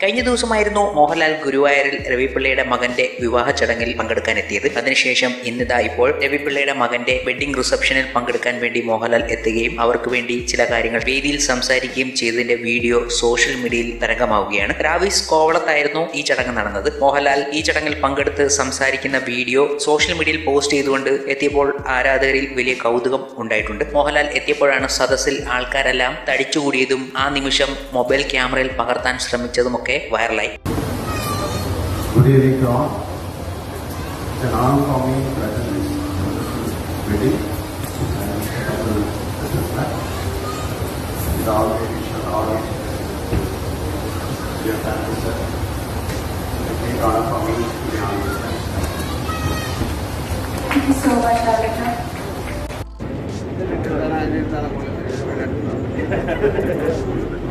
കഴിഞ്ഞ ദിവസമായിരുന്നു മോഹൻലാൽ ഗുരുവായൂരിൽ രവിപിള്ളയുടെ മകന്റെ വിവാഹ ചടങ്ങിൽ പങ്കെടുക്കാൻ എത്തിയത്. അതിനുശേഷം ഇന്നിതാ ഇപ്പോൾ രവിപിള്ളയുടെ മകന്റെ വെഡിംഗ് റിസപ്ഷനിൽ പങ്കെടുക്കാൻ വേണ്ടി മോഹൻലാൽ എത്തുകയും അവർക്ക് വേണ്ടി ചില കാര്യങ്ങൾ വേദിയിൽ സംസാരിക്കുകയും ചെയ്തതിന്റെ വീഡിയോ സോഷ്യൽ മീഡിയയിൽ തരംഗമാവുകയാണ്. രാവിസ് കോവളത്തായിരുന്നു ഈ ചടങ്ങ് നടന്നത്. മോഹൻലാൽ ഈ ചടങ്ങിൽ പങ്കെടുത്ത് സംസാരിക്കുന്ന വീഡിയോ സോഷ്യൽ മീഡിയയിൽ പോസ്റ്റ് ചെയ്തുകൊണ്ട് എത്തിയപ്പോൾ ആരാധകരിൽ വലിയ കൗതുകം ഉണ്ടായിട്ടുണ്ട്. മോഹൻലാൽ എത്തിയപ്പോഴാണ് സദസ്സിൽ ആൾക്കാരെല്ലാം തടിച്ചുകൂടിയതും ആ നിമിഷം മൊബൈൽ ക്യാമറയിൽ പകർത്താൻ ശ്രമിച്ചതുമൊക്കെ viral. Good evening to all. It's an oncoming presence. Ready? This is that. It's always, we shall always. Dear family, sir. I think oncoming to be honest. Thank you so much, Dr.